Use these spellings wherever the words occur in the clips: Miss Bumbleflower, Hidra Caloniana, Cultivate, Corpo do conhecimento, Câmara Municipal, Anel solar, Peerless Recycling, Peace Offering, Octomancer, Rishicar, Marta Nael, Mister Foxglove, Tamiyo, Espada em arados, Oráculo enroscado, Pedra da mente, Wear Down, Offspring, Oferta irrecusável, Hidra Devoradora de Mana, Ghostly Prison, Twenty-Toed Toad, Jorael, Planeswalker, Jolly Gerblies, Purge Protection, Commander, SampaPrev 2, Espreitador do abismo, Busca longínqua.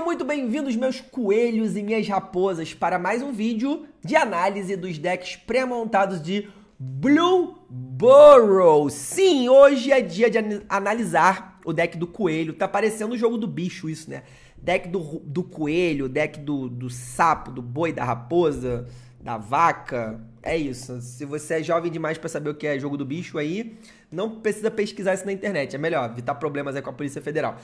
Sejam muito bem-vindos, meus coelhos e minhas raposas, para mais um vídeo de análise dos decks pré-montados de Bloomburrow. Sim, hoje é dia de analisar o deck do coelho. Tá parecendo o jogo do bicho isso, né? Deck do coelho, deck do sapo, do boi, da raposa, da vaca. É isso. Se você é jovem demais para saber o que é jogo do bicho aí, não precisa pesquisar isso na internet. É melhor evitar problemas aí com a Polícia Federal.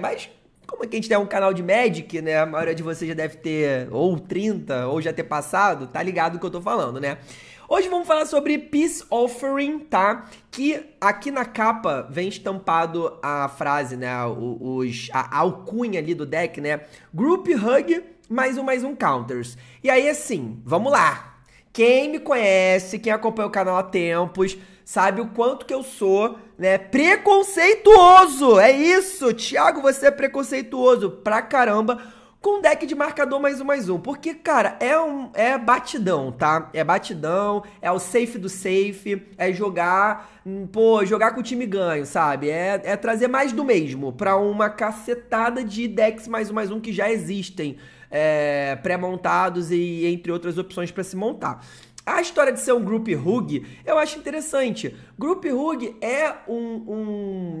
Mas como é que a gente tem um canal de Magic, né? A maioria de vocês já deve ter ou 30 ou já ter passado, tá ligado o que eu tô falando, né? Hoje vamos falar sobre Peace Offering, tá? Que aqui na capa vem estampado a frase, né? A alcunha ali do deck, né? Group Hug, mais um counters. E aí, assim, vamos lá. Quem me conhece, quem acompanha o canal há tempos, sabe o quanto que eu sou, né, preconceituoso. É isso, Thiago, você é preconceituoso pra caramba com deck de marcador mais um. Porque, cara, é batidão, tá? É batidão, é o safe do safe, é jogar com o time ganho, sabe? É trazer mais do mesmo pra uma cacetada de decks mais um que já existem, pré-montados e entre outras opções pra se montar. A história de ser um Group Hug, eu acho interessante. Group Hug é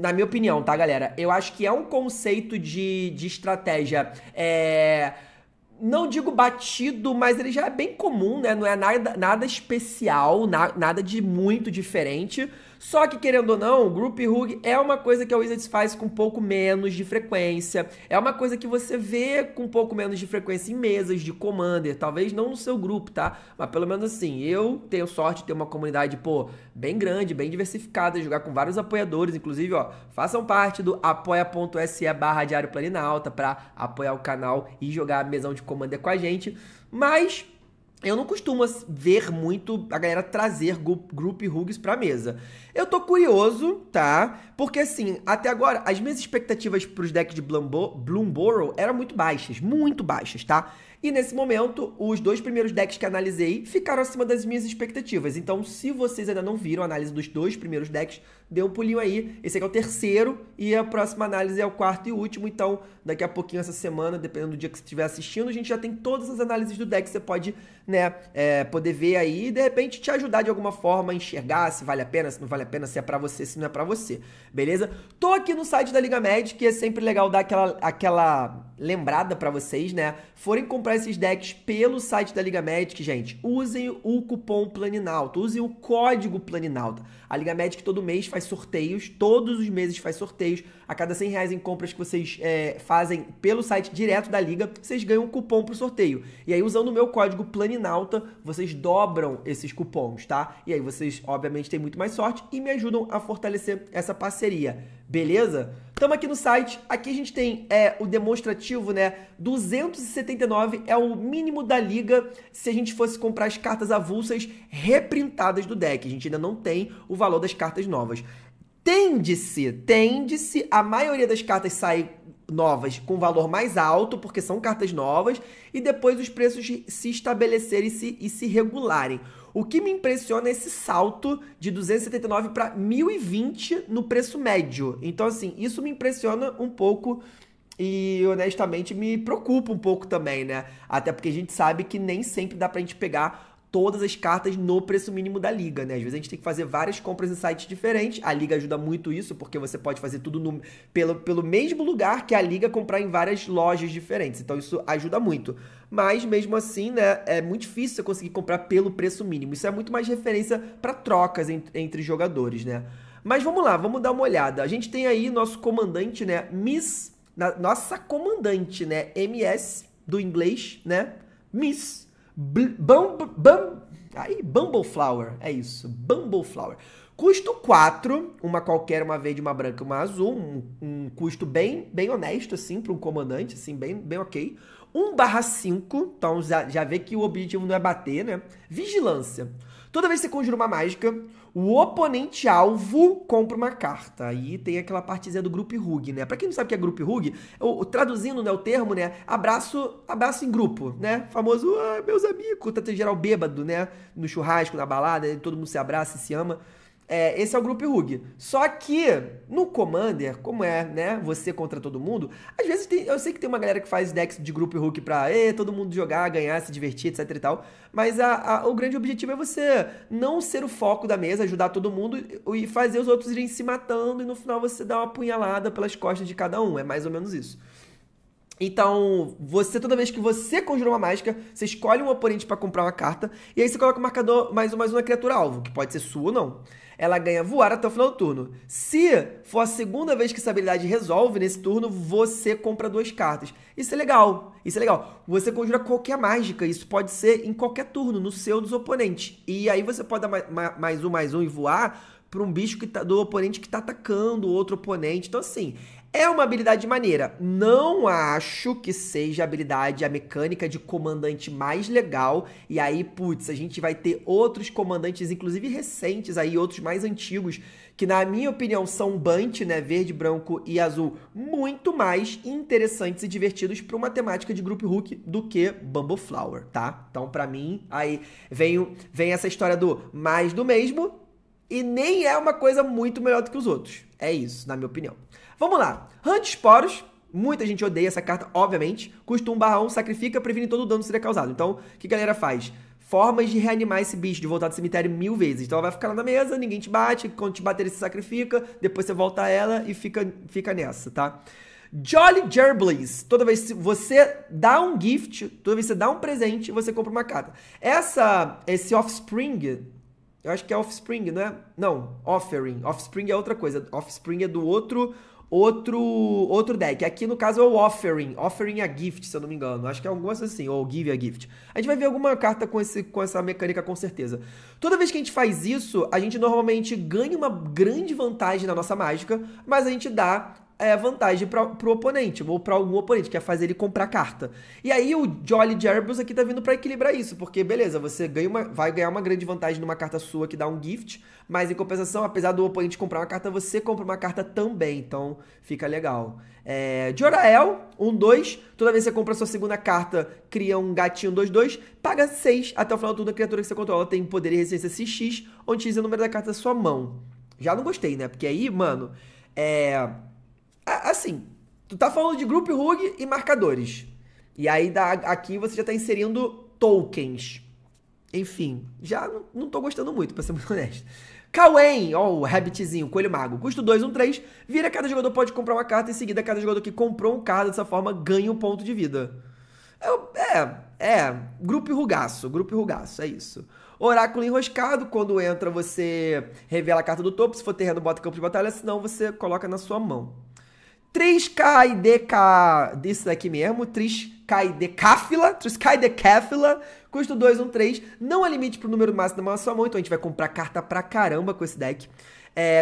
na minha opinião, tá, galera? Eu acho que é um conceito de estratégia, não digo batido, mas ele já é bem comum, né? Não é nada especial, nada de muito diferente. Só que, querendo ou não, o Group Hug é uma coisa que a Wizards faz com um pouco menos de frequência. É uma coisa que você vê com um pouco menos de frequência em mesas de Commander. Talvez não no seu grupo, tá? Mas pelo menos assim, eu tenho sorte de ter uma comunidade, pô, bem grande, bem diversificada, jogar com vários apoiadores. Inclusive, ó, façam parte do apoia.se/Diário Planinauta pra apoiar o canal e jogar a mesão de Commander com a gente. Mas eu não costumo ver muito a galera trazer Group Hugs pra mesa. Eu tô curioso, tá? Porque, assim, até agora, as minhas expectativas pros decks de Bloomburrow eram muito baixas, tá? E nesse momento, os dois primeiros decks que analisei ficaram acima das minhas expectativas. Então, se vocês ainda não viram a análise dos dois primeiros decks, dê um pulinho aí. Esse aqui é o terceiro e a próxima análise é o quarto e último. Então, daqui a pouquinho, essa semana, dependendo do dia que você estiver assistindo, a gente já tem todas as análises do deck que você pode, né, poder ver aí e, de repente, te ajudar de alguma forma a enxergar se vale a pena, se não vale a pena, se é pra você, se não é pra você, beleza? Tô aqui no site da Liga Magic, que é sempre legal dar aquela lembrada pra vocês, né? Forem comprar esses decks pelo site da Liga Magic, gente, usem o cupom Planinauta, usem o código Planinauta. A Liga Magic todo mês faz sorteios, todos os meses faz sorteios. A cada R$100 em compras que vocês fazem pelo site direto da Liga, vocês ganham um cupom pro sorteio. E aí, usando o meu código Planinauta, vocês dobram esses cupons, tá? E aí vocês, obviamente, têm muito mais sorte e me ajudam a fortalecer essa parceria, beleza? Tamo aqui no site, aqui a gente tem o demonstrativo, né? 279 é o mínimo da liga se a gente fosse comprar as cartas avulsas reprintadas do deck. A gente ainda não tem o valor das cartas novas. Tende-se a maioria das cartas sair novas com valor mais alto, porque são cartas novas, e depois os preços se estabelecerem e se regularem. O que me impressiona é esse salto de 279 para 1020 no preço médio. Então, assim, isso me impressiona um pouco e, honestamente, me preocupa um pouco também, né? Até porque a gente sabe que nem sempre dá pra gente pegar todas as cartas no preço mínimo da liga, né? Às vezes a gente tem que fazer várias compras em sites diferentes. A liga ajuda muito isso, porque você pode fazer tudo pelo mesmo lugar que a liga, comprar em várias lojas diferentes. Então isso ajuda muito. Mas mesmo assim, né, é muito difícil você conseguir comprar pelo preço mínimo. Isso é muito mais referência para trocas entre jogadores, né? Mas vamos lá, vamos dar uma olhada. A gente tem aí nosso comandante, né? Nossa comandante, né? MS do inglês, né? Miss Bumbleflower, é isso, Bumbleflower. Custo 4, uma qualquer, uma verde, uma branca, uma azul, um custo bem honesto, assim, para um comandante, assim, bem ok. 1/5, então já vê que o objetivo não é bater, né? Vigilância. Toda vez que você conjura uma mágica, o oponente alvo compra uma carta. Aí tem aquela partezinha do Group Hug, né? Pra quem não sabe o que é Group Hug, traduzindo, né, o termo, né? Abraço em grupo, né? Famoso, meus amigos, tá em geral bêbado, né? No churrasco, na balada, todo mundo se abraça e se ama. Esse é o Group Hug. Só que no Commander, como é, né, você contra todo mundo, às vezes tem, eu sei que tem uma galera que faz decks de Group Hug pra todo mundo jogar, ganhar, se divertir, etc e tal. Mas o grande objetivo é você não ser o foco da mesa, ajudar todo mundo e fazer os outros irem se matando, e no final você dá uma punhalada pelas costas de cada um. É mais ou menos isso. Então, você, toda vez que você conjura uma mágica, você escolhe um oponente pra comprar uma carta, e aí você coloca o marcador mais uma criatura alvo, que pode ser sua ou não. Ela ganha voar até o final do turno. Se for a segunda vez que essa habilidade resolve nesse turno, você compra 2 cartas. Isso é legal, isso é legal. Você conjura qualquer mágica, isso pode ser em qualquer turno, no seu dos oponentes. E aí você pode dar mais um e voar para um bicho do oponente que tá atacando o outro oponente. Então, assim, é uma habilidade maneira. Não acho que seja a habilidade, a mecânica de comandante mais legal. E aí, putz, a gente vai ter outros comandantes, inclusive recentes aí, outros mais antigos, que na minha opinião são Bunch, né, verde, branco e azul, muito mais interessantes e divertidos para uma temática de Group Hug do que Bumbleflower, tá? Então, pra mim, aí vem essa história do mais do mesmo, e nem é uma coisa muito melhor do que os outros. É isso, na minha opinião. Vamos lá. Hunt Spores. Muita gente odeia essa carta, obviamente. Custa 1/1, sacrifica, previne todo o dano que seria causado. Então, o que a galera faz? Formas de reanimar esse bicho, de voltar do cemitério 1000 vezes. Então, ela vai ficar lá na mesa, ninguém te bate. Quando te bater, ele se sacrifica. Depois você volta ela e fica nessa, tá? Jolly Gerblies. Toda vez que você dá um gift, toda vez que você dá um presente, você compra uma carta. Esse Offspring... Eu acho que é Offspring, não é? Não, Offering. Offspring é outra coisa. Offspring é do outro deck. Aqui, no caso, é o Offering. Offering a Gift, se eu não me engano. Acho que é alguma coisa assim, ou Give a Gift. A gente vai ver alguma carta com essa mecânica, com certeza. Toda vez que a gente faz isso, a gente normalmente ganha uma grande vantagem na nossa mágica, mas a gente dá... vantagem pro oponente, ou pra algum oponente, que é fazer ele comprar carta. E aí o Jolly Gerblies aqui tá vindo pra equilibrar isso, porque beleza, você vai ganhar uma grande vantagem numa carta sua que dá um gift, mas em compensação, apesar do oponente comprar uma carta, você compra uma carta também, então fica legal. Jorael, 1/2, toda vez que você compra a sua segunda carta, cria um gatinho 2/2, paga 6, até o final do turno a criatura que você controla tem poder e resistência CX, onde diz o número da carta da sua mão. Já não gostei, né? Porque aí, mano, assim, tu tá falando de Group Hug e marcadores. E aí aqui você já tá inserindo tokens. Enfim, já não tô gostando muito, pra ser muito honesto. Kawen, ó, o Rabbitzinho, Coelho Mago. Custo 2, 1/3. Vira, cada jogador pode comprar uma carta. Em seguida, cada jogador que comprou um card dessa forma ganha um ponto de vida. Grupo Rugaço, é isso. Oráculo enroscado, quando entra você revela a carta do topo, se for terreno bota campo de batalha, senão você coloca na sua mão. Isso daqui mesmo, Triskaidekaphile, custo 2, 1/3, não há limite pro número máximo da sua mão, então a gente vai comprar carta pra caramba com esse deck.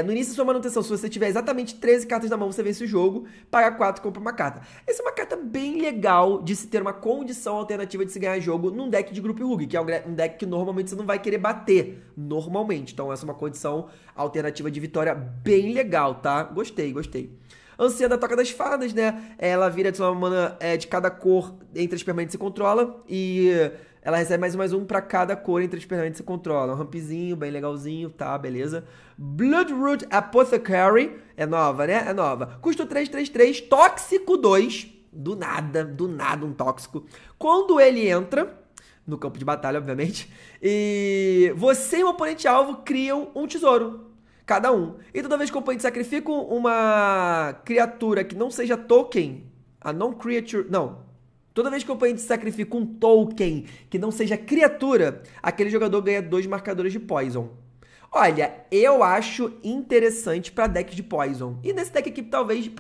No início da sua manutenção, se você tiver exatamente 13 cartas na mão, você vence o jogo, paga 4, compra uma carta. Essa é uma carta bem legal de se ter uma condição alternativa de se ganhar jogo num deck de Group Hug, que é um deck que normalmente você não vai querer bater, normalmente. Então essa é uma condição alternativa de vitória bem legal, tá? Gostei, gostei. Anciã da Toca das Fadas, né? Ela vira de uma mana de cada cor entre as permanentes que você controla e... Ela recebe mais um pra cada cor entre os permanentes que você controla. Um rampzinho, bem legalzinho, tá, beleza. Bloodroot Apothecary. É nova, né? É nova. Custo 3, 3, 3. Tóxico 2. Do nada um tóxico. Quando ele entra, no campo de batalha, obviamente, e você e o oponente-alvo criam um tesouro. Cada um. E toda vez que o oponente sacrifica uma criatura que não seja token, a non-creature... Não. Toda vez que o oponente sacrifica um token que não seja criatura, aquele jogador ganha 2 marcadores de Poison. Olha, eu acho interessante pra deck de Poison. E nesse deck aqui, talvez...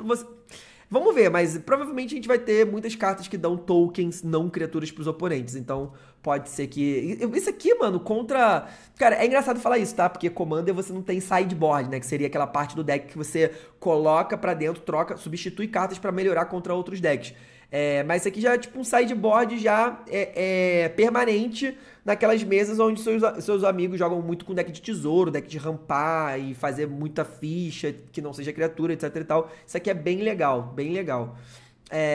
Vamos ver, mas provavelmente a gente vai ter muitas cartas que dão tokens não criaturas pros oponentes. Então, pode ser que... Isso aqui, mano, contra... Cara, é engraçado falar isso, tá? Porque Commander você não tem sideboard, né? Que seria aquela parte do deck que você coloca pra dentro, troca, substitui cartas pra melhorar contra outros decks. Mas isso aqui já é tipo um sideboard já permanente naquelas mesas onde seus amigos jogam muito com deck de tesouro, deck de rampar e fazer muita ficha que não seja criatura, etc e tal. Isso aqui é bem legal, bem legal.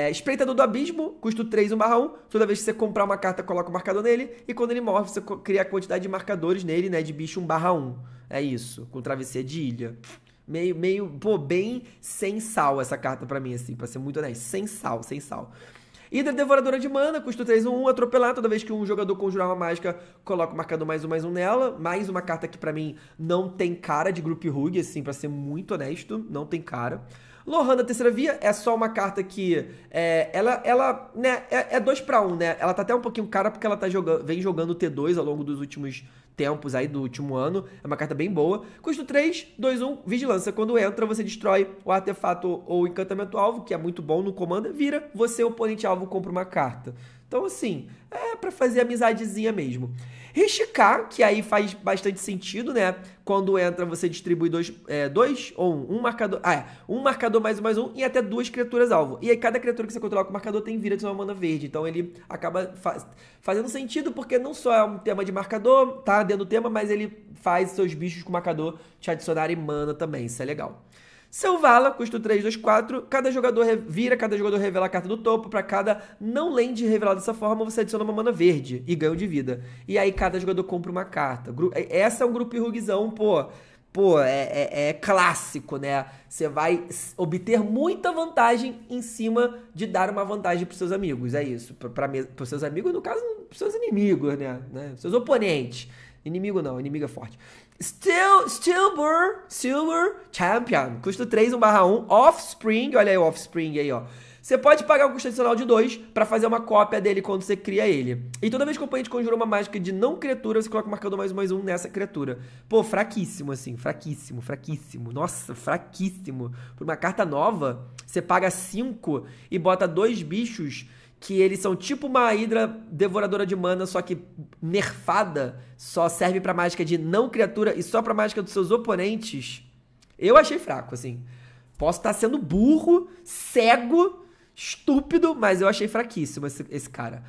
Espreitador do abismo, custo 3, 1/1. Toda vez que você comprar uma carta, coloca o marcador nele. E quando ele morre, você cria a quantidade de marcadores nele, né? De bicho 1/1. É isso, com travessia de ilha. Pô, bem sem sal essa carta pra mim, assim, pra ser muito honesto. Sem sal, sem sal. Hidra Devoradora de Mana, custo 3, 1/1, atropelar. Toda vez que um jogador conjurar uma mágica, coloca o marcador mais um nela. Mais uma carta que pra mim não tem cara de Group Hug, assim, pra ser muito honesto. Não tem cara. Lohana Terceira Via é só uma carta que... É 2/1, né? Ela tá até um pouquinho cara porque ela tá vem jogando T2 ao longo dos últimos tempos aí, do último ano. É uma carta bem boa. Custo 3, 2, 1, Vigilância. Quando entra, você destrói o artefato ou encantamento alvo, que é muito bom no Commander. Vira, você, o oponente alvo, compra uma carta. Então, assim, é pra fazer amizadezinha mesmo. Rishicar, que aí faz bastante sentido, né? Quando entra, você distribui dois ou um marcador. Ah, é. Um marcador mais um e até 2 criaturas alvo. E aí, cada criatura que você controla com o marcador tem vira de uma mana verde. Então, ele acaba fazendo sentido, porque não só é um tema de marcador, tá dentro do tema, mas ele faz seus bichos com marcador te adicionarem mana também. Isso é legal. Selvala, custo 3, 2, 4. Cada jogador revela a carta do topo. Para cada não land revelada dessa forma, você adiciona uma mana verde e ganha de vida. E aí cada jogador compra uma carta. Essa é um Group Hugzão, pô, é clássico, né? Você vai obter muita vantagem em cima de dar uma vantagem para seus amigos. É isso. Para seus amigos, no caso, para seus inimigos, né? Seus oponentes. Inimigo não, inimigo é forte. Silver Champion, custo 3, 1/1, Offspring, olha aí o Offspring aí, ó. Você pode pagar um custo adicional de 2 pra fazer uma cópia dele quando você cria ele. E toda vez que o oponente conjura uma mágica de não criatura, você coloca o marcador mais um nessa criatura. Pô, fraquíssimo assim, fraquíssimo. Nossa, fraquíssimo. Por uma carta nova, você paga 5 e bota 2 bichos... que eles são tipo uma Hidra Devoradora de Mana, só que nerfada, só serve pra mágica de não criatura e só pra mágica dos seus oponentes. Eu achei fraco, assim. Posso estar sendo burro, cego, estúpido, mas eu achei fraquíssimo esse cara.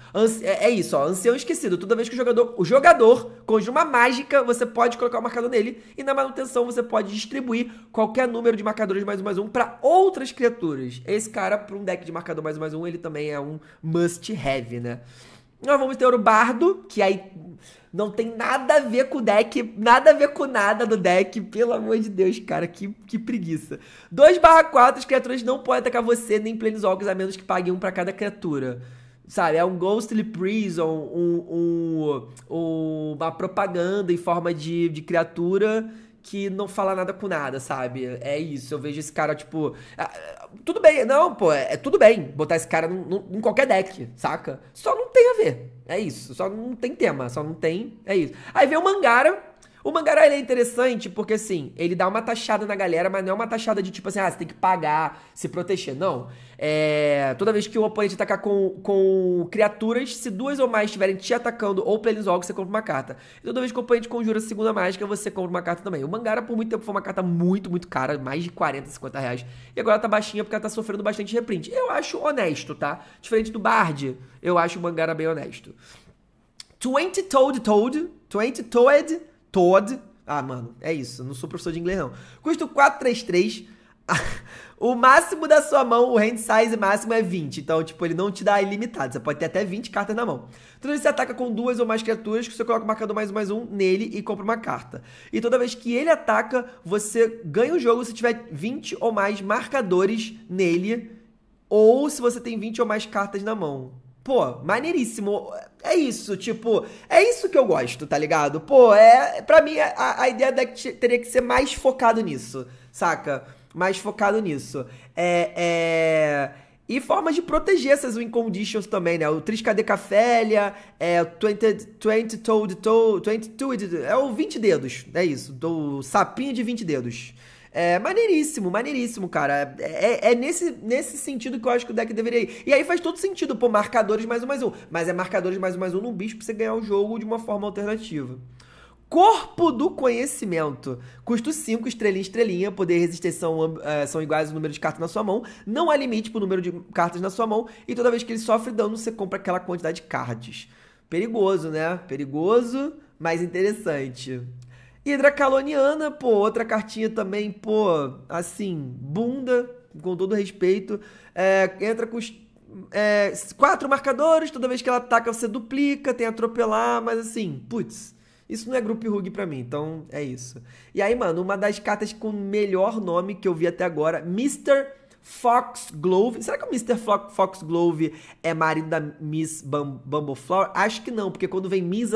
É isso, ó, Ancião Esquecido. Toda vez que o jogador conjura uma mágica, você pode colocar o marcador nele e na manutenção você pode distribuir qualquer número de marcadores mais um para outras criaturas. Esse cara, para um deck de marcador mais um, ele também é um must-have, né? Nós vamos ter o Bardo, que aí não tem nada a ver com o deck, nada a ver com nada do deck, pelo amor de Deus, cara, que preguiça. 2/4, as criaturas não podem atacar você nem Planeswalkers, a menos que pague 1 pra cada criatura. Sabe, é um Ghostly Prison, uma propaganda em forma de criatura... que não fala nada com nada, sabe? É isso, eu vejo esse cara, tipo... Tudo bem, não, pô, tudo bem botar esse cara em qualquer deck, saca? Só não tem a ver, é isso. Só não tem tema, só não tem, é isso. Aí vem o Mangara. O Mangara, ele é interessante porque, assim, ele dá uma taxada na galera, mas não é uma taxada de, tipo assim, ah, você tem que pagar, se proteger, não. Toda vez que o oponente atacar com criaturas, se 2 ou mais estiverem te atacando ou Planeswalker, você compra uma carta. E toda vez que o oponente conjura a segunda mágica, você compra uma carta também. O Mangara, por muito tempo, foi uma carta muito, muito cara, mais de 40, 50 reais. E agora ela tá baixinha porque ela tá sofrendo bastante reprint. Eu acho honesto, tá? Diferente do Bard, eu acho o Mangara bem honesto. Twenty-Toed Toad. Ah, mano, é isso. Não sou professor de inglês, não. Custo 4, 3, 3. O máximo da sua mão, o hand size máximo é 20. Então, tipo, ele não te dá ilimitado. Você pode ter até 20 cartas na mão. Toda vez que você ataca com 2 ou mais criaturas, você coloca o marcador mais um nele e compra uma carta. E toda vez que ele ataca, você ganha o jogo se tiver 20 ou mais marcadores nele. Ou se você tem 20 ou mais cartas na mão. Pô, maneiríssimo. É isso, tipo, é isso que eu gosto, tá ligado? Pô, pra mim, a ideia da que teria que ser mais focado nisso, saca? Mais focado nisso. E formas de proteger essas win conditions também, né? O Triskaidekaphile, o Twenty-Toed Toad, é o 20 dedos, é isso, do sapinho de 20 dedos. É maneiríssimo, cara. É nesse sentido que eu acho que o deck deveria ir. E aí faz todo sentido, pô, marcadores mais um. Mas é marcadores mais um num bicho pra você ganhar o jogo de uma forma alternativa. Corpo do Conhecimento. Custo 5, estrelinha. Poder e resistência são iguais ao número de cartas na sua mão. Não há limite pro número de cartas na sua mão. E toda vez que ele sofre dano, você compra aquela quantidade de cards. Perigoso, né? Perigoso, mas interessante. Hidra Caloniana, pô, outra cartinha também, pô, assim, bunda, com todo respeito, entra com os 4 marcadores, toda vez que ela ataca você duplica, tem atropelar, mas assim, putz, isso não é Group Hug pra mim, então é isso. E aí, mano, uma das cartas com o melhor nome que eu vi até agora, Mister Foxglove. Será que o Mister Foxglove é marido da Miss Bumbleflower? Acho que não, porque quando vem Miss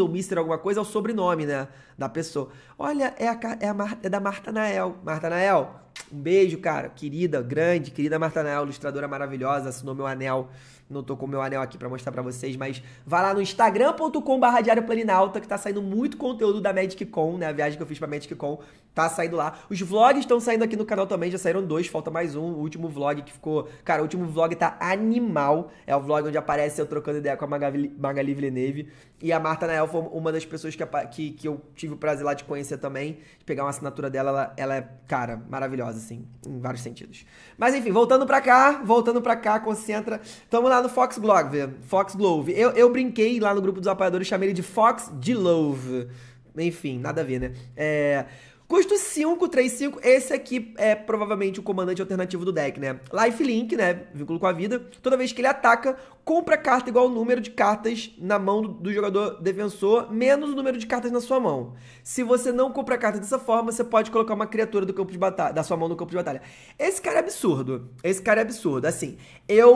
ou Mister alguma coisa, é o sobrenome, né, da pessoa. Olha, é da Marta Nael. Marta Nael, um beijo, cara. Querida, grande, querida Marta Nael, ilustradora maravilhosa, assinou meu anel. Não tô com o meu anel aqui pra mostrar pra vocês, mas vai lá no instagram.com/diarioplaninauta, que tá saindo muito conteúdo da Magic Con, né? A viagem que eu fiz pra Magic Con tá saindo lá. Os vlogs estão saindo aqui no canal também, já saíram 2, falta mais um. O último vlog que ficou... Cara, o último vlog tá animal. É o vlog onde aparece eu trocando ideia com a Magali Villeneuve. E a Marta Nael foi uma das pessoas que eu tive o prazer lá de conhecer também. De pegar uma assinatura dela, ela é, cara, maravilhosa, assim, em vários sentidos. Mas enfim, voltando pra cá, concentra. Tamo lá no Foxglove. Eu brinquei lá no grupo dos apoiadores, chamei ele de Fox de Love. Enfim, nada a ver, né? Custo 5, 3, 5. Esse aqui é provavelmente o comandante alternativo do deck, né? Lifelink, né? Vínculo com a vida. Toda vez que ele ataca, compra carta igual ao número de cartas na mão do jogador defensor, menos o número de cartas na sua mão. Se você não compra carta dessa forma, você pode colocar uma criatura do campo de batalha, da sua mão no campo de batalha. Esse cara é absurdo. Assim, eu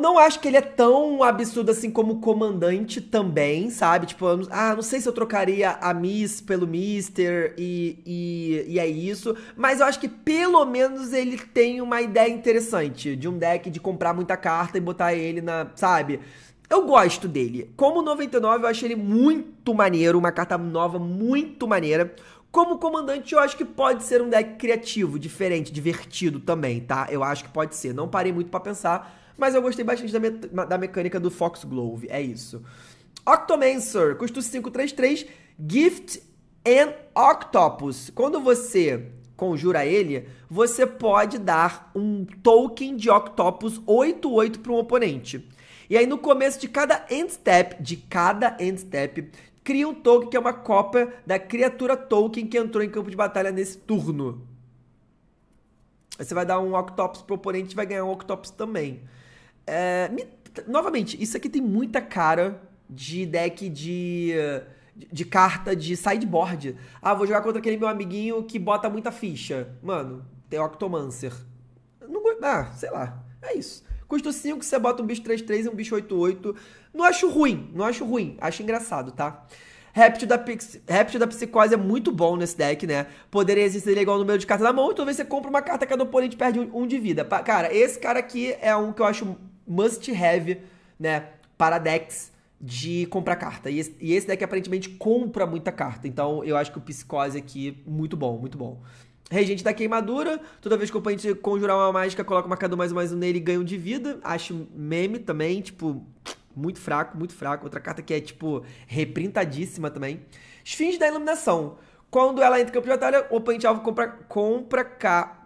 não acho que ele é tão absurdo assim como o comandante também, sabe? Tipo, não sei se eu trocaria a Miss pelo Mister e é isso. Mas eu acho que pelo menos ele tem uma ideia interessante de um deck de comprar muita carta e botar ele na, sabe? Eu gosto dele. Como 99, eu acho ele muito maneiro, uma carta nova muito maneira. Como comandante, eu acho que pode ser um deck criativo, diferente, divertido também, tá? Eu acho que pode ser. Não parei muito pra pensar, mas eu gostei bastante da mecânica do Foxglove. É isso. Octomancer, custo 5/3/3, Gift and Octopus. Quando você conjura ele, você pode dar um token de Octopus 8/8 para um oponente. E aí no começo de cada end step, cria um token que é uma cópia da criatura token que entrou em campo de batalha nesse turno. Aí você vai dar um Octopus pro oponente e vai ganhar um Octopus também. Novamente, isso aqui tem muita cara de deck de carta de sideboard. Ah, vou jogar contra aquele meu amiguinho que bota muita ficha. Mano, tem Octomancer. Não, sei lá, é isso. Custo 5, você bota um bicho 3/3 e um bicho 8/8. Não acho ruim, Acho engraçado, tá? Réptil da Psicose é muito bom nesse deck, né? Poderia existir igual ao número de cartas na mão, então você compra uma carta, cada oponente perde um de vida. Cara, esse cara aqui é um que eu acho must have, né? Para decks de comprar carta. E esse deck aparentemente compra muita carta. Então eu acho que o Psicose aqui, muito bom, Regente da Queimadura, toda vez que o oponente conjurar uma mágica, coloca o marcador +1/+1 nele e ganha um de vida. Acho meme também, tipo, muito fraco, Outra carta que é, tipo, reprintadíssima também. Esfinge da Iluminação. Quando ela entra em campo de batalha, o oponente alvo compra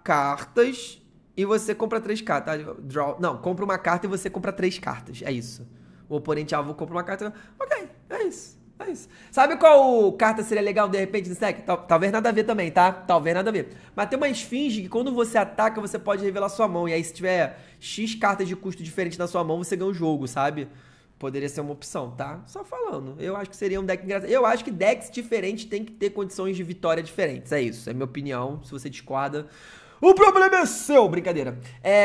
cartas e você compra 3 cartas. Compra uma carta e você compra 3 cartas. É isso. O oponente alvo compra uma carta. Ok, é isso. Sabe qual carta seria legal de repente nesse deck? Talvez nada a ver também, tá? Mas tem uma esfinge que quando você ataca, você pode revelar sua mão. E aí se tiver X cartas de custo diferente na sua mão, você ganha o jogo, sabe? Poderia ser uma opção, tá? Só falando. Eu acho que seria um deck engraçado. Eu acho que decks diferentes têm que ter condições de vitória diferentes. É isso, é minha opinião. Se você discorda, o problema é seu! Brincadeira.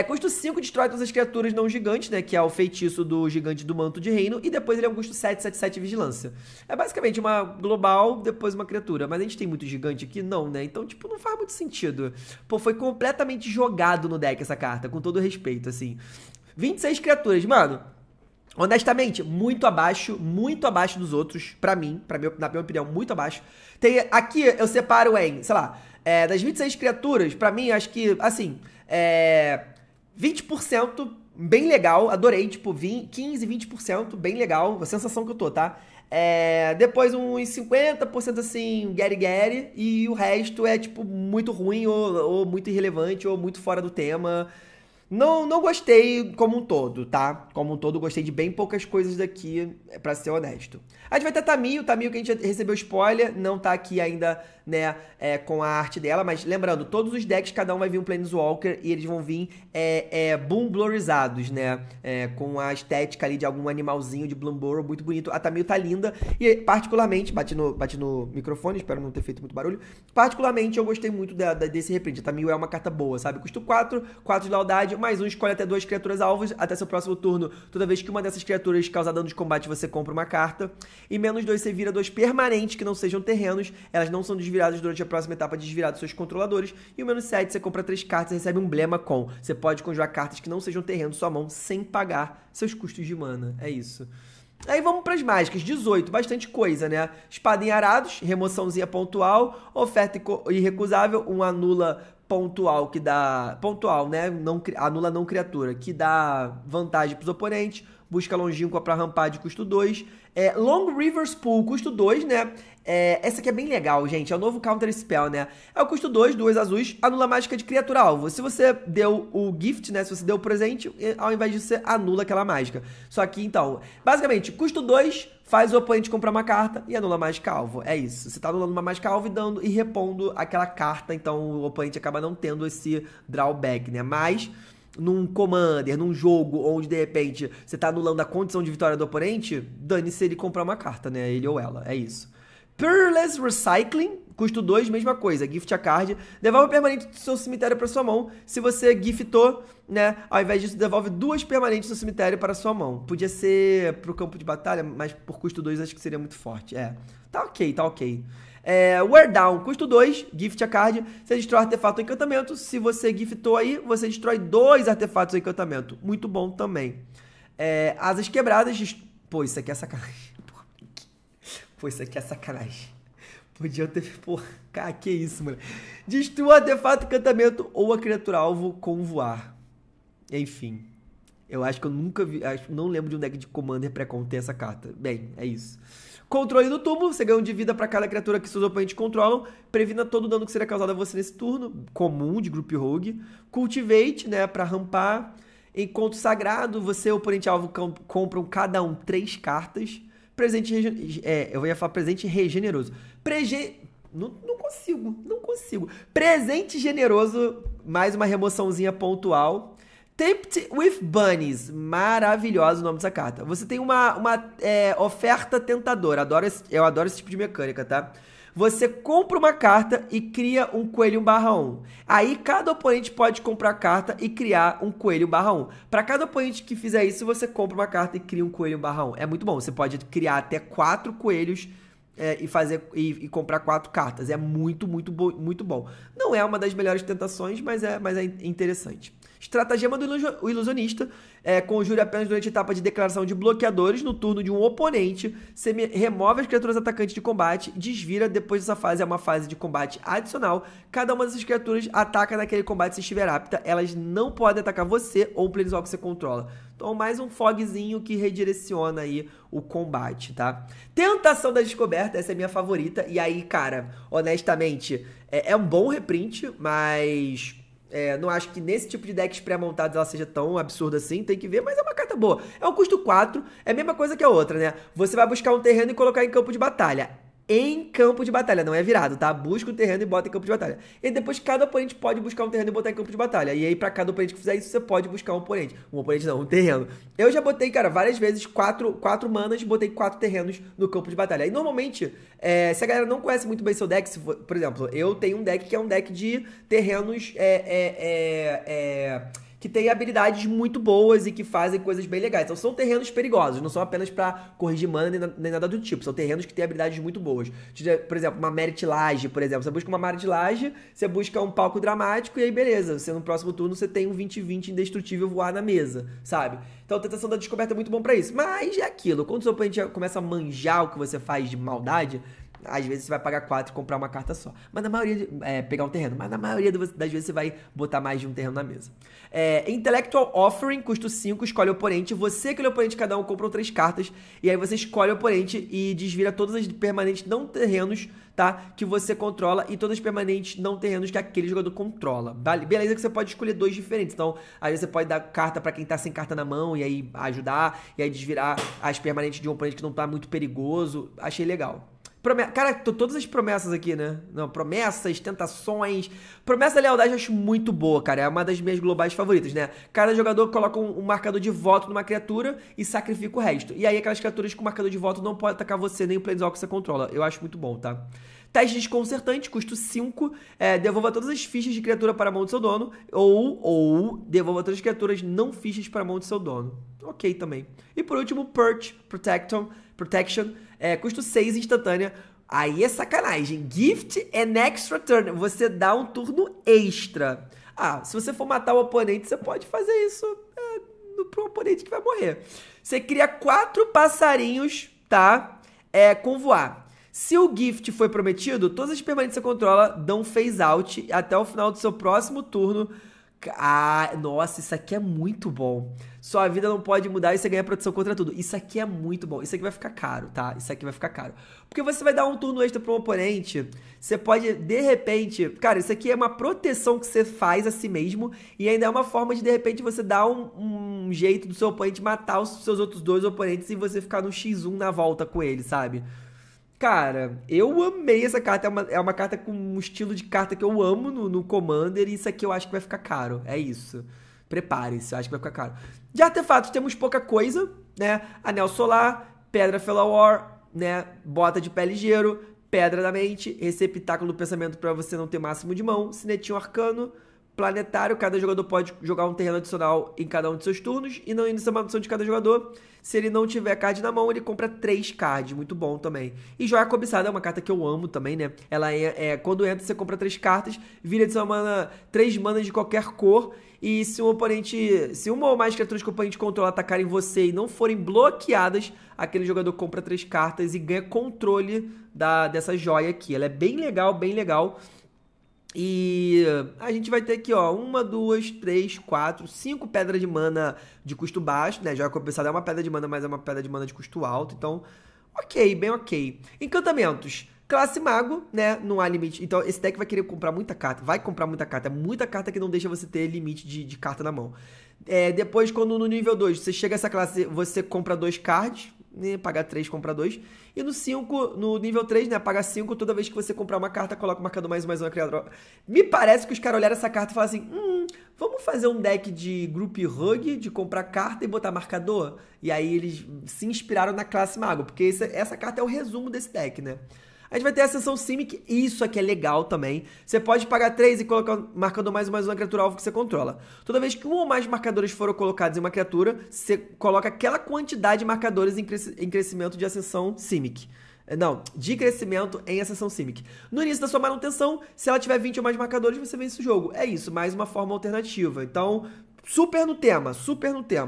Custo 5, destrói todas as criaturas não gigantes, né? Que é o feitiço do gigante do manto de reino. E depois ele é um custo 7/7/7, vigilância. É basicamente uma global, depois uma criatura. Mas a gente tem muito gigante aqui? Não, né? Então, tipo, não faz muito sentido. Pô, foi completamente jogado no deck essa carta, com todo respeito, assim. 26 criaturas, mano. Honestamente, muito abaixo dos outros, na minha opinião, muito abaixo. Aqui eu separo em, sei lá, das 26 criaturas, pra mim, acho que, assim, 20%, bem legal, adorei, tipo, 15, 20%, bem legal, a sensação que eu tô, tá? Depois uns 50%, assim, gueri-gueri, e o resto é, tipo, muito ruim, ou muito irrelevante, ou muito fora do tema. Não gostei como um todo, tá? Como um todo, gostei de bem poucas coisas daqui, pra ser honesto. A gente vai ter Tamiyo, Tamiyo que a gente recebeu spoiler, não tá aqui ainda, né, com a arte dela. Mas lembrando, todos os decks, cada um vai vir um Planeswalker e eles vão vir Bloomblorizados, né? Com a estética ali de algum animalzinho de Bloomburrow, muito bonito. A Tamiyo tá linda e particularmente, bati no microfone, espero não ter feito muito barulho. Particularmente eu gostei muito desse reprint. A Tamiyo é uma carta boa, sabe? Custo 4, 4 de lealdade. Mais um, escolhe até 2 criaturas alvos até seu próximo turno. Toda vez que uma dessas criaturas causar dano de combate, você compra uma carta. E menos 2, você vira 2 permanentes que não sejam terrenos. Elas não são desviradas durante a próxima etapa de desvirar dos seus controladores. E o menos 7, você compra 3 cartas e recebe um emblema com. Você pode conjurar cartas que não sejam terrenos sua mão sem pagar seus custos de mana. É isso. Aí vamos para as mágicas, 18, bastante coisa, né? Espada em arados, remoçãozinha pontual, oferta irrecusável, um anula pontual que dá... pontual, né? Não, anula não criatura, que dá vantagem para os oponentes, busca longínqua para rampar de custo 2, Long River's Pool, custo 2, né? Essa aqui é bem legal, gente. É o novo Counter Spell, né? É o custo 2, 2 azuis, anula a mágica de criatura alvo. Se você deu o gift, né? Se você deu o presente, ao invés disso, você anula aquela mágica. Só que, então, basicamente, custo 2 faz o oponente comprar uma carta e anula a mágica alvo. É isso. Você tá anulando uma mágica alvo e dando e repondo aquela carta. Então, o oponente acaba não tendo esse drawback, né? Mas... num Commander, num jogo onde, de repente, você tá anulando a condição de vitória do oponente, dane-se ele comprar uma carta, né? Ele ou ela, é isso. Peerless Recycling, custo 2, mesma coisa, gift a card, devolve o permanente do seu cemitério para sua mão. Se você giftou, né, ao invés disso, devolve 2 permanentes do seu cemitério para sua mão. Podia ser pro campo de batalha, mas por custo 2 acho que seria muito forte, é. Tá ok, tá ok. Wear Down, custo 2, gift a card, você destrói artefato ou encantamento. Se você giftou aí, você destrói 2 artefatos ou encantamento. Muito bom também. Asas quebradas, pô, isso aqui é sacanagem. Pô, isso aqui é sacanagem. Podia ter, pô, cara, que isso, mano. Destrua artefato, encantamento ou a criatura alvo com voar. Enfim, eu acho que eu nunca vi, não lembro de um deck de Commander pra conter essa carta. Bem, é isso. Controle do túmulo, você ganha 1 de vida para cada criatura que seus oponentes controlam. Previna todo o dano que seria causado a você nesse turno. Comum, de Group Hug. Cultivate, né, para rampar. Encontro sagrado, você e o oponente alvo compram cada um 3 cartas. Presente... eu ia falar presente regeneroso. Não consigo. Presente generoso, mais uma remoçãozinha pontual. Tempted with Bunnies, maravilhoso o nome dessa carta. Você tem uma oferta tentadora, eu adoro esse tipo de mecânica, tá? Você compra uma carta e cria um coelho 1/1. Aí cada oponente pode comprar carta e criar um coelho 1/1. Para cada oponente que fizer isso, você compra uma carta e cria um coelho 1/1. É muito bom, você pode criar até 4 coelhos... e comprar 4 cartas. É muito bom. Não é uma das melhores tentações, mas é interessante. Estratagema do ilusionista. Conjure apenas durante a etapa de declaração de bloqueadores no turno de um oponente. Você remove as criaturas atacantes de combate, desvira. Depois dessa fase, é uma fase de combate adicional. Cada uma dessas criaturas ataca naquele combate se estiver apta. Elas não podem atacar você ou o planeswalker que você controla. Então, mais um fogzinho que redireciona aí o combate, tá? Tentação da descoberta, essa é minha favorita. E aí, cara, honestamente, é um bom reprint, mas... não acho que nesse tipo de decks pré-montados ela seja tão absurda assim, tem que ver, mas é uma carta boa. É um custo 4, é a mesma coisa que a outra, né? Você vai buscar um terreno e colocar em campo de batalha. Em campo de batalha, não é virado, tá? Busca um terreno e bota em campo de batalha. E depois cada oponente pode buscar um terreno e botar em campo de batalha. E aí pra cada oponente que fizer isso, você pode buscar um oponente. Um oponente não, um terreno. Eu já botei, cara, várias vezes, 4 manas, botei 4 terrenos no campo de batalha. E normalmente, se a galera não conhece muito bem seu deck, se for, por exemplo, eu tenho um deck que é um deck de terrenos... que tem habilidades muito boas e que fazem coisas bem legais. Então são terrenos perigosos, não são apenas pra corrigir mana nem nada do tipo. São terrenos que têm habilidades muito boas. Por exemplo, uma meritilage, por exemplo. Você busca uma meritilage, você busca um palco dramático e aí beleza. Você no próximo turno você tem um 20/20 indestrutível voar na mesa, sabe? Então a tentação da descoberta é muito bom pra isso. Mas é aquilo, quando o seu oponente começa a manjar o que você faz de maldade... Às vezes você vai pagar 4 e comprar uma carta só. Mas na maioria... pegar um terreno. Mas na maioria das vezes você vai botar mais de um terreno na mesa. Intellectual Offering, custo 5, escolhe o oponente. Você e aquele oponente, cada um compram 3 cartas. E aí você escolhe o oponente e desvira todas as permanentes não terrenos, tá? Que você controla e todas as permanentes não terrenos que aquele jogador controla. Beleza que você pode escolher 2 diferentes. Então, às vezes você pode dar carta pra quem tá sem carta na mão e aí ajudar. E aí desvirar as permanentes de um oponente que não tá muito perigoso. Achei legal. Cara, todas as promessas aqui, né? Não, promessas, tentações... Promessa da lealdade eu acho muito boa, cara. É uma das minhas globais favoritas, né? Cada jogador coloca um marcador de voto numa criatura e sacrifica o resto. E aí aquelas criaturas com marcador de voto não podem atacar você nem o planeswalker que você controla. Eu acho muito bom, tá? Teste desconcertante, custo 5, devolva todas as fichas de criatura para a mão do seu dono, ou devolva todas as criaturas não fichas para a mão do seu dono. Ok também. E por último, Purge Protection, custo 6, instantânea. Aí é sacanagem. Gift an extra turn. Você dá um turno extra. Ah, se você for matar o oponente, você pode fazer isso pro oponente que vai morrer. Você cria 4 passarinhos, tá? Com voar. Se o gift foi prometido, todas as permanentes que você controla dão phase out até o final do seu próximo turno. Ah, nossa, isso aqui é muito bom. Sua vida não pode mudar e você ganha proteção contra tudo. Isso aqui é muito bom. Isso aqui vai ficar caro, tá? Isso aqui vai ficar caro. Porque você vai dar um turno extra para um oponente. Você pode, de repente... Cara, isso aqui é uma proteção que você faz a si mesmo. E ainda é uma forma de repente, você dar um jeito do seu oponente matar os seus outros 2 oponentes e você ficar no X1 na volta com ele, sabe? Cara, eu amei essa carta, é uma carta com um estilo de carta que eu amo no Commander, e isso aqui eu acho que vai ficar caro, é isso. Prepare-se, eu acho que vai ficar caro. De artefatos, temos pouca coisa, né? Anel Solar, Pedra Felawar, né? Bota de Pé Ligeiro, Pedra da Mente, Receptáculo do Pensamento para você não ter máximo de mão, Sinetinho Arcano, Planetário, cada jogador pode jogar um terreno adicional em cada um de seus turnos, e não inicia uma ação de cada jogador. Se ele não tiver card na mão, ele compra 3 cards, muito bom também. E Joia Cobiçada é uma carta que eu amo também, né? Ela quando entra, você compra 3 cartas, vira de mana, 3 manas de qualquer cor, e se uma ou mais criaturas que o oponente controla atacarem você e não forem bloqueadas, aquele jogador compra 3 cartas e ganha controle dessa joia aqui. Ela é bem legal, bem legal. E a gente vai ter aqui, ó, 1, 2, 3, 4, 5 pedras de mana de custo baixo, né? Joia Compensada é uma pedra de mana, mas é uma pedra de mana de custo alto, então, ok, bem ok. Encantamentos. Classe Mago, né? Não há limite. Então, esse deck vai querer comprar muita carta. Vai comprar muita carta. É muita carta que não deixa você ter limite de carta na mão. Depois, quando no nível 2 você chega a essa classe, você compra 2 cards. Né? Paga 3, compra 2. E no 5, no nível 3, né? Paga 5. Toda vez que você comprar uma carta, coloca o marcador mais uma criatura. Me parece que os caras olharam essa carta e falaram assim... vamos fazer um deck de Group Hug, de comprar carta e botar marcador? E aí, eles se inspiraram na Classe Mago. Porque essa carta é o resumo desse deck, né? A gente vai ter a Ascensão Simic, isso aqui é legal também. Você pode pagar 3 e colocar um marcador mais uma criatura alvo que você controla. Toda vez que um ou mais marcadores foram colocados em uma criatura, você coloca aquela quantidade de marcadores em crescimento de Ascensão Simic. Não, de crescimento em Ascensão Simic. No início da sua manutenção, se ela tiver 20 ou mais marcadores, você vence o jogo. É isso, mais uma forma alternativa. Então, super no tema,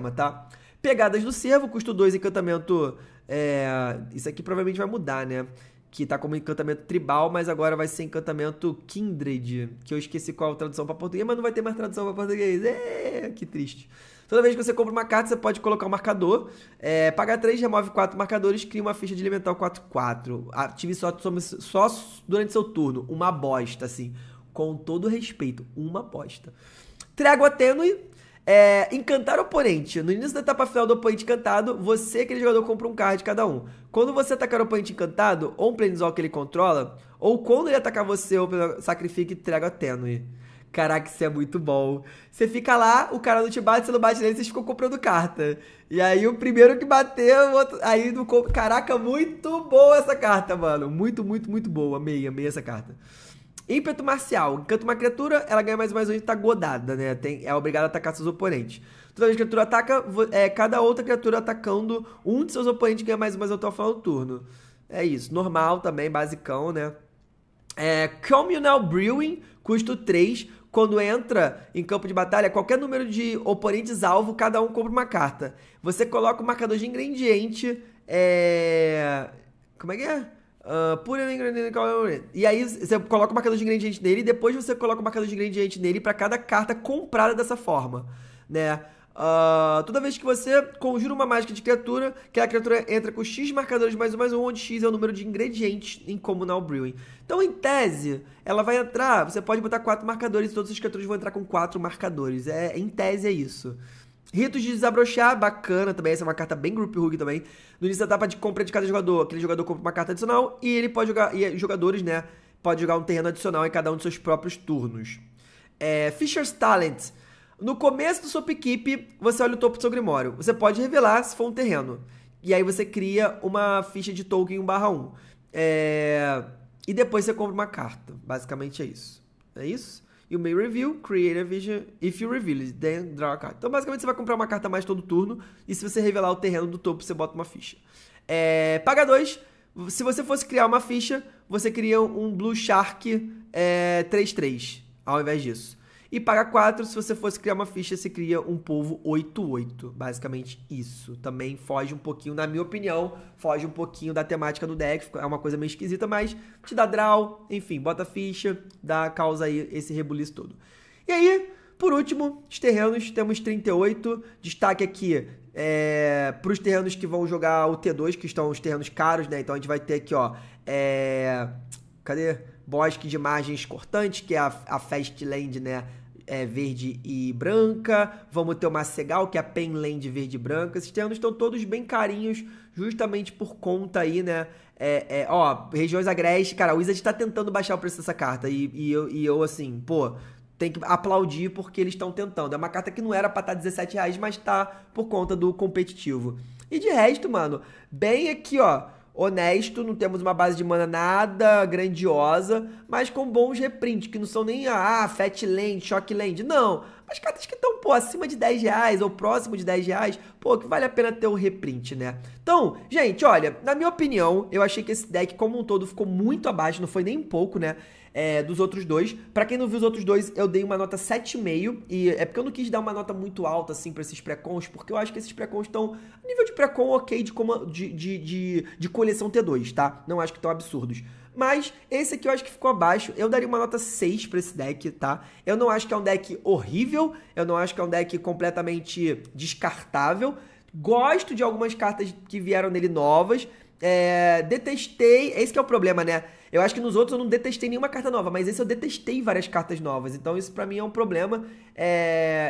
tá? Pegadas do Cervo, custo 2, encantamento... isso aqui provavelmente vai mudar, né? Que tá como encantamento tribal, mas agora vai ser encantamento kindred, que eu esqueci qual é a tradução para português, mas não vai ter mais tradução para português. Que triste. Toda vez que você compra uma carta, você pode colocar um marcador, paga 3, remove 4 marcadores, cria uma ficha de elemental 4/4. Ative só durante seu turno. Uma bosta, assim. Com todo respeito, uma bosta. Trégua Tênue. Encantar o oponente. No início da etapa final do oponente encantado, você, aquele jogador, compra um card de cada um. Quando você atacar o oponente encantado, ou um planeswalker que ele controla, ou quando ele atacar você, ou sacrifique Trégua Tênue. Caraca, isso é muito bom. Você fica lá, o cara não te bate, você não bate nele, você ficou comprando carta. E aí o primeiro que bateu, o outro... aí não compra. Caraca, muito boa essa carta, mano. Muito, muito, muito boa. Amei essa carta. Ímpeto Marcial. Encanta uma criatura, ela ganha mais uma e tá godada, né? É obrigada a atacar seus oponentes. Toda vez que a criatura ataca, cada outra criatura atacando um de seus oponentes ganha mais uma até o final do turno. É isso. Normal também, basicão, né? Communal Brewing, custo 3. Quando entra em campo de batalha, qualquer número de oponentes alvo, cada um compra uma carta. Você coloca o marcador de ingrediente... Como é que é? Pura ingrediente. E aí você coloca o marcador de ingrediente nele e depois você coloca o marcador de ingrediente nele para cada carta comprada dessa forma, né? Toda vez que você conjura uma mágica de criatura, que a criatura entra com X marcadores mais um, onde X é o número de ingredientes em Communal Brewing. Então, em tese, ela vai entrar, você pode botar 4 marcadores e todas as criaturas vão entrar com 4 marcadores. Em tese é isso. Ritos de desabrochar, bacana também, essa é uma carta bem Group Hug também. No início da etapa de compra de cada jogador, aquele jogador compra uma carta adicional e ele pode jogar, e jogadores, né, pode jogar um terreno adicional em cada um de seus próprios turnos. Fisher's Talent. No começo do seu upkeep, você olha o topo do seu Grimório. Você pode revelar se for um terreno. E aí você cria uma ficha de token 1/1. E depois você compra uma carta. Basicamente é isso. É isso? You may reveal, create a vision, if you reveal it, then draw a card. Então basicamente você vai comprar uma carta a mais todo turno. E se você revelar o terreno do topo, você bota uma ficha. Paga 2. Se você fosse criar uma ficha, você cria um Blue Shark 3/3 ao invés disso. E paga 4, se você fosse criar uma ficha, você cria um polvo 8/8. Basicamente isso. Também foge um pouquinho, na minha opinião, foge um pouquinho da temática do deck. É uma coisa meio esquisita, mas te dá draw. Enfim, bota ficha, causa aí esse rebuliço todo. E aí, por último, os terrenos. Temos 38. Destaque aqui para os terrenos que vão jogar o T2, que estão os terrenos caros, né? Então a gente vai ter aqui, ó... Cadê? Bosque de margens cortantes, que é a Fastland, né? Verde e branca. Vamos ter o Macegal, que é a Penland verde e branca. Esses terrenos estão todos bem carinhos, justamente por conta aí, né? Ó, regiões agreste. Cara, o Wizards tá tentando baixar o preço dessa carta. E eu assim, pô, tem que aplaudir porque eles estão tentando. É uma carta que não era pra estar R$17, mas tá por conta do competitivo. E de resto, mano, bem aqui, ó, honesto, não temos uma base de mana nada grandiosa, mas com bons reprints, que não são nem Fatland, Shockland, não. Mas cartas que estão, pô, acima de R$10 ou próximo de R$10, pô, que vale a pena ter um reprint, né? Então, gente, olha, na minha opinião, eu achei que esse deck como um todo ficou muito abaixo, não foi nem um pouco, né? Dos outros dois. Pra quem não viu os outros dois, eu dei uma nota 7,5. E é porque eu não quis dar uma nota muito alta, assim, pra esses pré-cons, porque eu acho que esses pré-cons estão... Nível de pré-con, ok, de coleção T2, tá? Não acho que estão absurdos. Mas esse aqui eu acho que ficou abaixo. Eu daria uma nota 6 pra esse deck, tá? Eu não acho que é um deck horrível. Eu não acho que é um deck completamente descartável. Gosto de algumas cartas que vieram nele novas. Detestei... Esse que é o problema, né? Eu acho que nos outros eu não detestei nenhuma carta nova, mas esse eu detestei várias cartas novas. Então isso pra mim é um problema.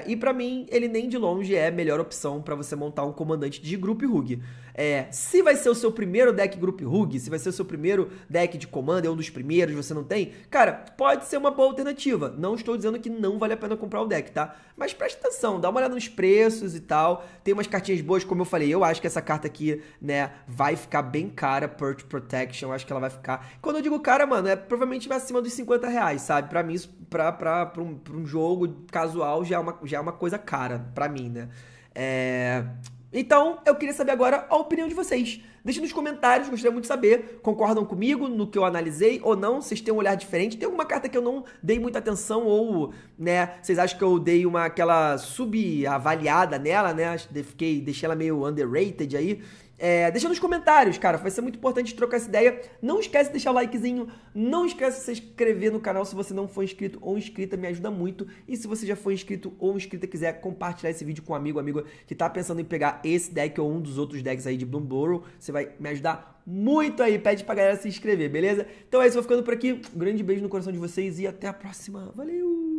E pra mim ele nem de longe é a melhor opção pra você montar um comandante de Group Hug. Se vai ser o seu primeiro deck Group Hug, se vai ser o seu primeiro deck de comando, é um dos primeiros, você não tem, cara, pode ser uma boa alternativa. Não estou dizendo que não vale a pena comprar o deck, tá? Mas presta atenção, dá uma olhada nos preços e tal. Tem umas cartinhas boas, como eu falei, eu acho que essa carta aqui, né, vai ficar bem cara, Purge Protection, eu acho que ela vai ficar... Quando eu digo cara, mano, provavelmente acima dos R$50, sabe? Pra mim, isso, pra um jogo casual, já é uma coisa cara, pra mim, né? Então, eu queria saber agora a opinião de vocês. Deixem nos comentários, gostaria muito de saber. Concordam comigo no que eu analisei ou não? Vocês têm um olhar diferente? Tem alguma carta que eu não dei muita atenção ou, né, vocês acham que eu dei aquela subavaliada nela, né? Deixei ela meio underrated aí. Deixa nos comentários, cara, vai ser muito importante trocar essa ideia. Não esquece de deixar o likezinho, não esquece de se inscrever no canal se você não for inscrito ou inscrita, me ajuda muito. E se você já for inscrito ou inscrita, quiser compartilhar esse vídeo com um amigo ou amiga que tá pensando em pegar esse deck ou um dos outros decks aí de Bloomburrow, você vai me ajudar muito aí, pede pra galera se inscrever, beleza? Então é isso, vou ficando por aqui, um grande beijo no coração de vocês e até a próxima, valeu!